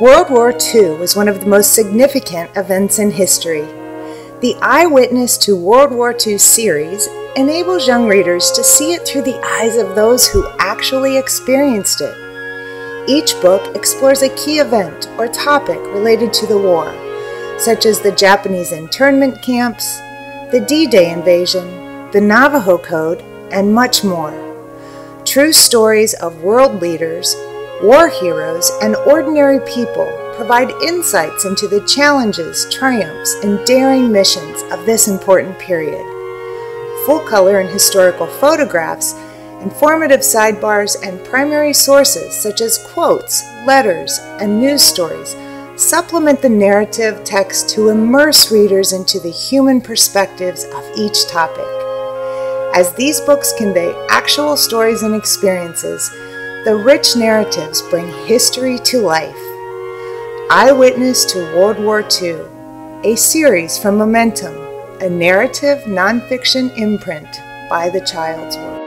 World War II was one of the most significant events in history. The Eyewitness to World War II series enables young readers to see it through the eyes of those who actually experienced it. Each book explores a key event or topic related to the war, such as the Japanese internment camps, the D-Day invasion, the Navajo Code, and much more. True stories of world leaders, war heroes, and ordinary people provide insights into the challenges, triumphs, and daring missions of this important period. Full-color and historical photographs, informative sidebars, and primary sources such as quotes, letters, and news stories supplement the narrative text to immerse readers into the human perspectives of each topic. As these books convey actual stories and experiences, the rich narratives bring history to life. Eyewitness to World War II, a series from Momentum, a narrative nonfiction imprint by The Child's World.